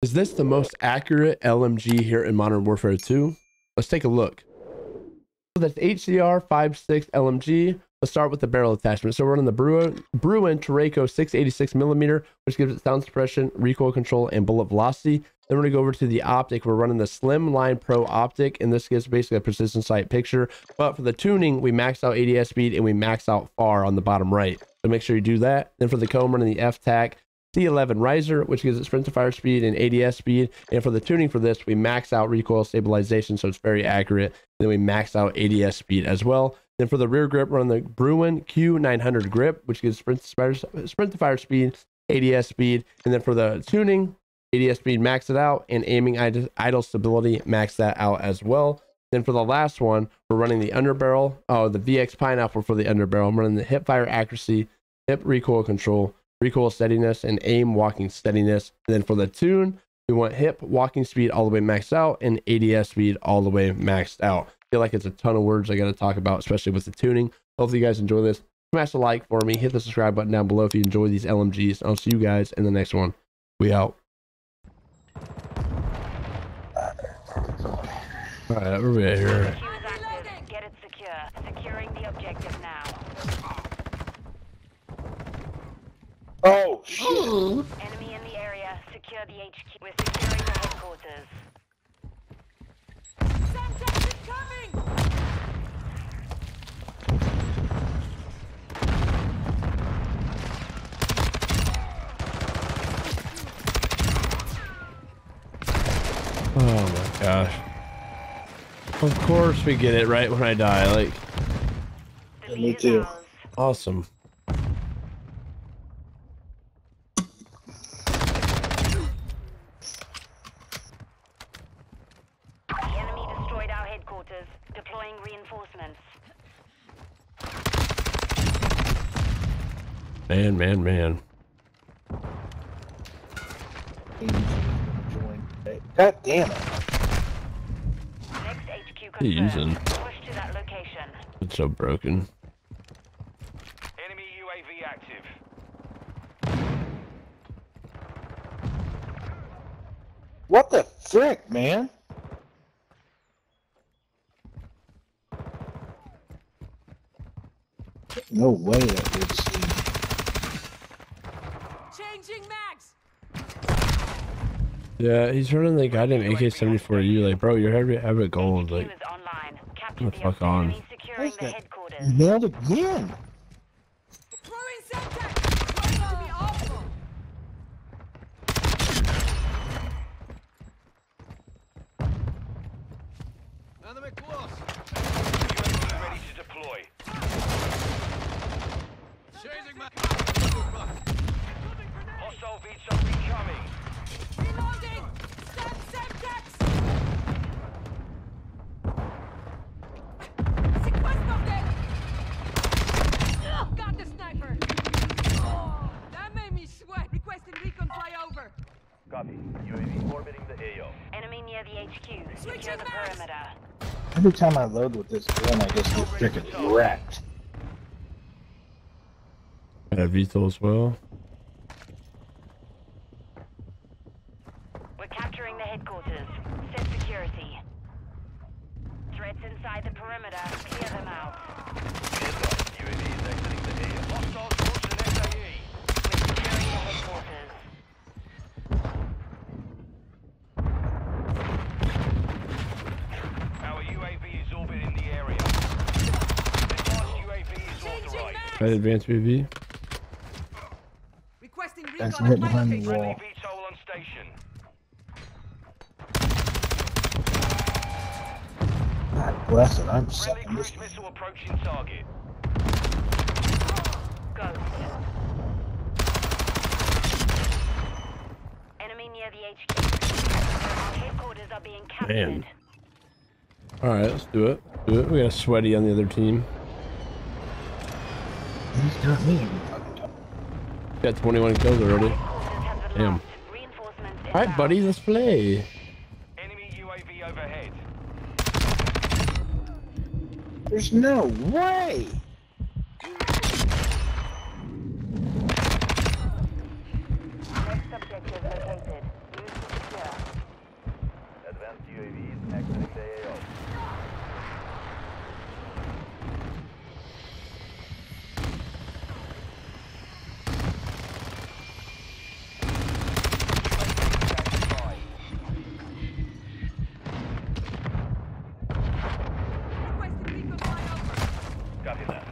Is this the most accurate LMG here in Modern Warfare 2? Let's take a look. So that's HCR 56 LMG. Let's start with the barrel attachment. So we're on the Bruin Tureko 686 millimeter, which gives it sound suppression, recoil control, and bullet velocity. Then we're gonna go over to the optic. We're running the Slimline Pro optic, and this gives basically a precision sight picture. But for the tuning, we max out ADS speed and we max out far on the bottom right. So make sure you do that. Then for the comb, running the F TAC 11 riser, which gives it sprint to fire speed and ADS speed. And for the tuning for this, we max out recoil stabilization, so it's very accurate. Then we max out ADS speed as well. Then for the rear grip, we're on the Bruin Q900 grip, which gives sprint to fire speed, ADS speed. And then for the tuning, ADS speed, max it out, and aiming idle stability, max that out as well. Then for the last one, we're running the underbarrel, the VX Pineapple for the underbarrel. I'm running the hip fire accuracy, hip recoil control, recoil steadiness, and aim walking steadiness. And then for the tune, we want hip walking speed all the way maxed out and ADS speed all the way maxed out. I feel like it's a ton of words I got to talk about, especially with the tuning. Hopefully you guys enjoy this. Smash the like for me. Hit the subscribe button down below if you enjoy these LMGs. I'll see you guys in the next one. We out. All right, we're right here. Get it secure. Securing the objective now. Oh, shoot. Enemy in the area. Secure the HQ. We're securing the headquarters. Sometimes it's coming! Oh my gosh. Of course we get it right when I die, like... Yeah, me too. Awesome. Deploying reinforcements. Man. God damn it. Next HQ confirmed. Push to that location. It's so broken. Enemy UAV active. What the frick, man? No way that would see. Changing max. Yeah, he's running the goddamn AK-74U. Like, bro, you're ever gold. Like, what the fuck on? Where's that? Nailed again. Enemy close. UAV ready to deploy. Chasing my car. Hostile VX incoming. Reloading. Stand safe, Jax. Sequester them. Got the sniper. Oh, that made me sweat. Requesting recon flyover. Copy. UAV orbiting the AO. Enemy near the HQ. Secure the perimeter. Every time I load with this gun, I just get freaking wrecked. Vito as well. We're capturing the headquarters. Set security. Threats inside the perimeter. Clear them out. UAV is exiting the area. Hostiles launching an SAE. We're securing the headquarters. Our UAV is orbiting the area. The last UAV is authorized. Right, advance UAV. That's right behind the wall. God bless it, I'm sucking this. Enemy near the HQ. Headquarters are being captured. Man. Alright, let's do it. We got a sweaty on the other team. He's got me. Got 21 kills already. Damn. Alright, buddy, let's play. Enemy UAV overhead. There's no way. Next objective located. Use the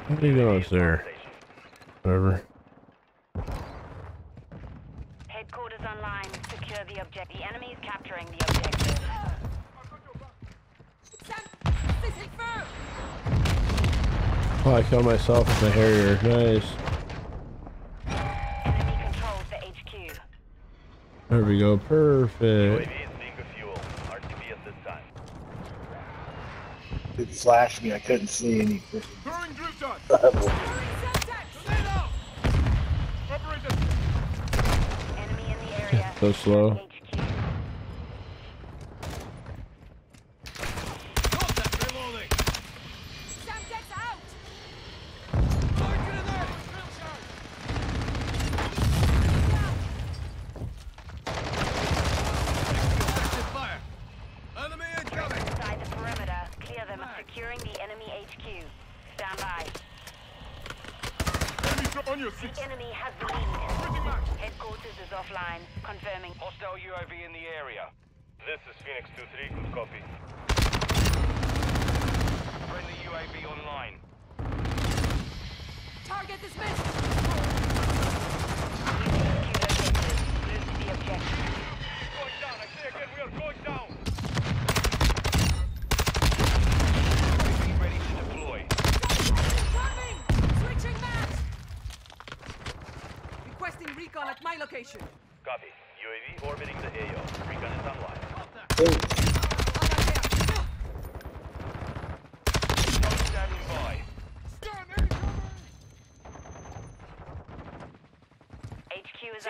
What do you know it's there? Whatever. Headquarters online. Secure the object. The enemy is capturing the objective. Oh, I killed myself with a Harrier. Nice. Enemy controls the HQ. There we go. Perfect. It flashed me. I couldn't see anything. So slow.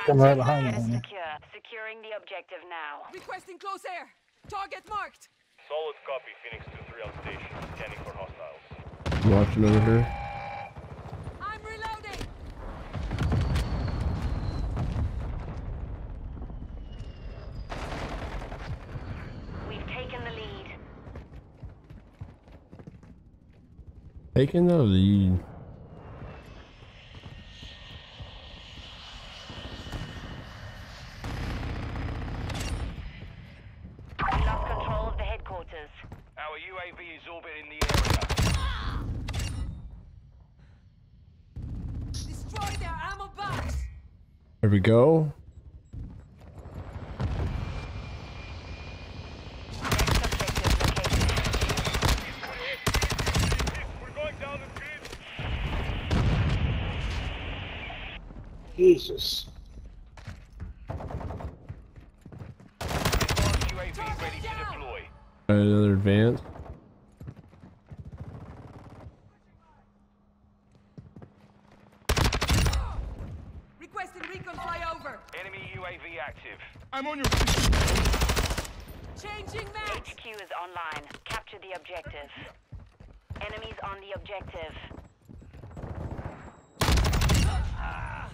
I'm right behind you. Securing the objective now. Requesting close air. Target marked. Solid copy. Phoenix 23 on station. Scanning for hostiles. Watching over here. I'm reloading. We've taken the lead. Taking the lead. There we go. Jesus. Another advance. I'm on your feet. Changing map. HQ is online. Capture the objective. Enemies on the objective. I'm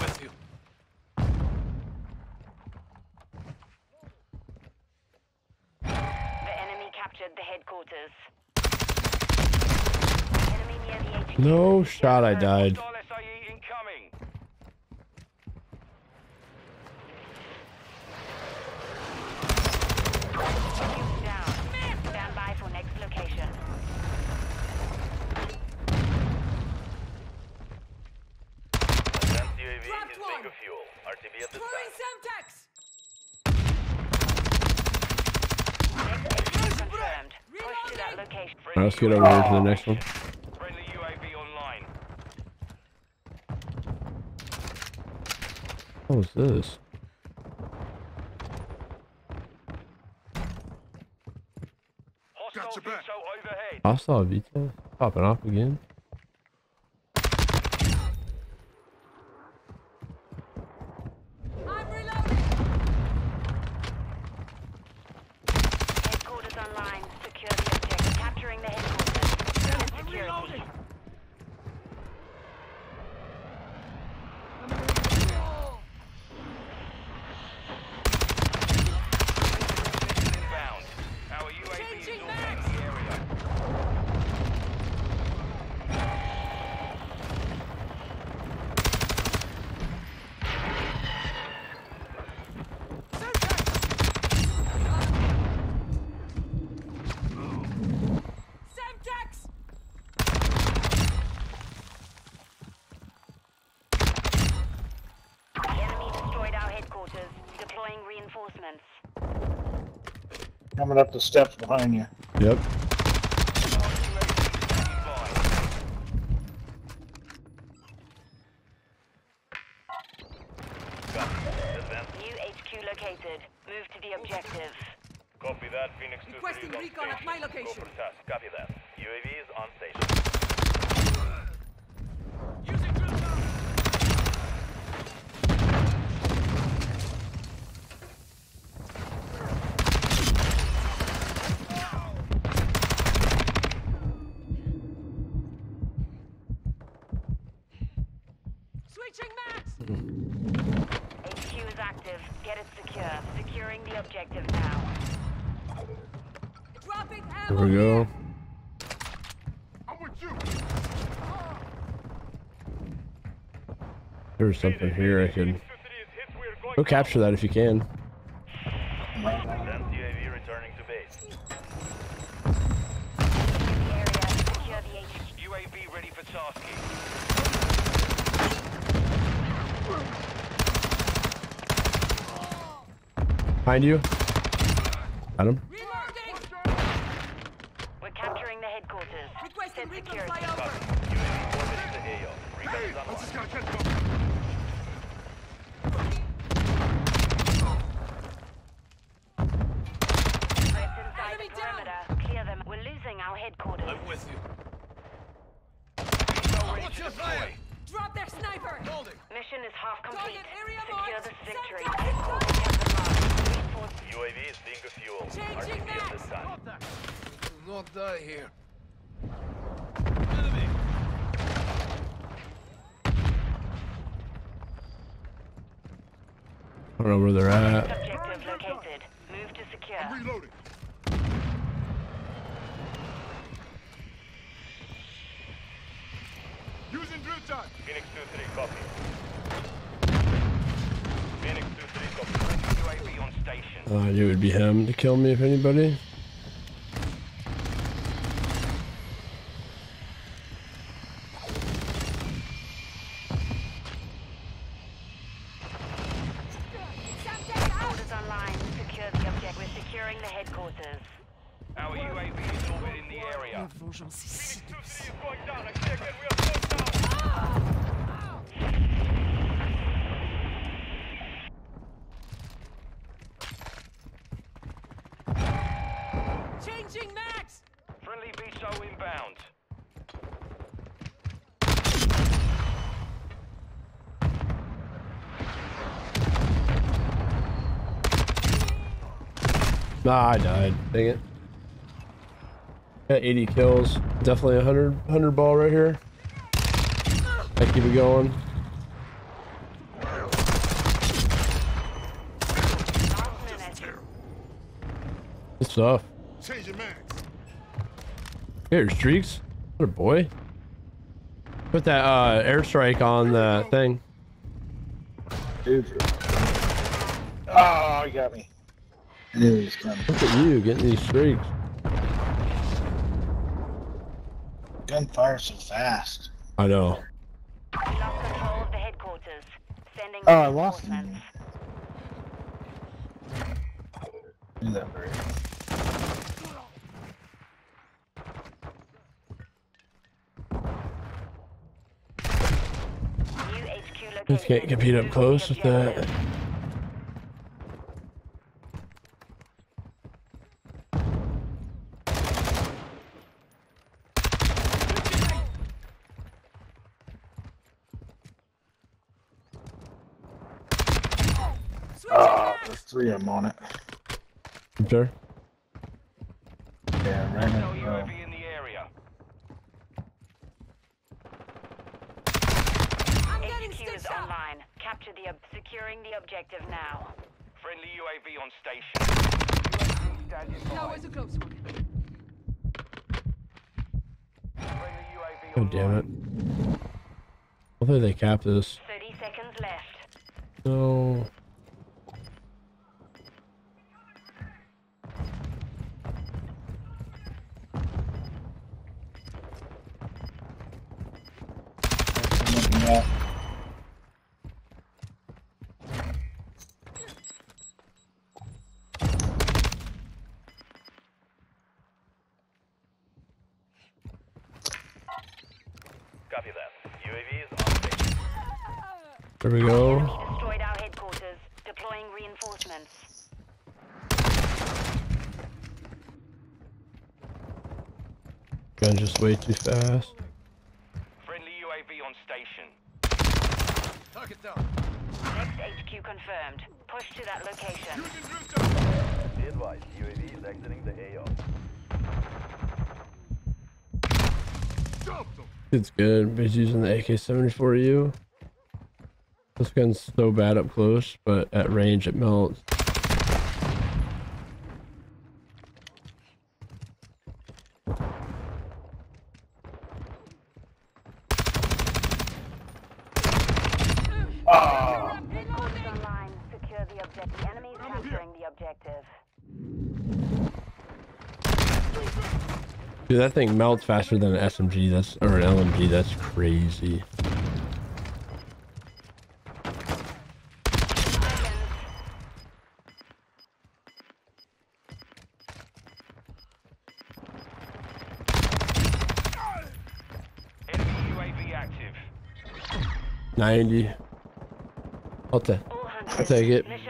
with you. The enemy captured the headquarters. No shot, I died. Stand by for next location. Advanced UAV is being fuel. RTB at the time. Confirmed. Push to that location. Let's get over here to the next one. What was this? Hostile Vito popping off again. I'm reloading. Headquarters online. Secure the object. Capturing the headquarters. I'm reloading. Deploying reinforcements. Coming up the steps behind you. Yep. New HQ located. Move to the objective. Copy that, Phoenix 2-3 requesting recon at my location. Go for task. Copy that. UAV is on station. Using drill down. Switching max! HQ is active. Get it secure. Securing the objective now. There we go. I'm with you. There's something here I can go capture that if you can. Behind you. Got him. I don't know where they're at. Objective located. Move to secure. I'm reloading. Using drill time. Phoenix 2-3 copy. Phoenix 2-3 copy. UAV on station. I knew it would be him to kill me if anybody. Nah, I died. Dang it. Got 80 kills. Definitely 100 ball right here. I keep it going. Good stuff. Here, streaks. What a boy. Put that airstrike on the thing. Dude. Oh, you got me. Look at you getting these streaks. Gun fires so fast. I know. We lost control of the headquarters. Sending I lost him. Do that for you. Just can't compete up close with that. Three of them on it. I'm sure. Yeah, right now. UAV in the area. I'm getting stitched up. Online. Capture the securing the objective now. Friendly UAV on station. Now is a close one. Friendly UAV on. Oh damn it! Hopefully they cap this. 30 seconds left. No. There we go. Destroyed our headquarters. Deploying reinforcements. Gun just way too fast. Friendly UAV on station. Target down. Next HQ confirmed. Push to that location. Be advised, UAV is exiting the AO. It's good, but he's using the AK-74U. This gun's so bad up close, but at range it melts. Dude, that thing melts faster than an SMG. That's, or an LMG. That's crazy. Enemy UAV active. 90. I'll take it.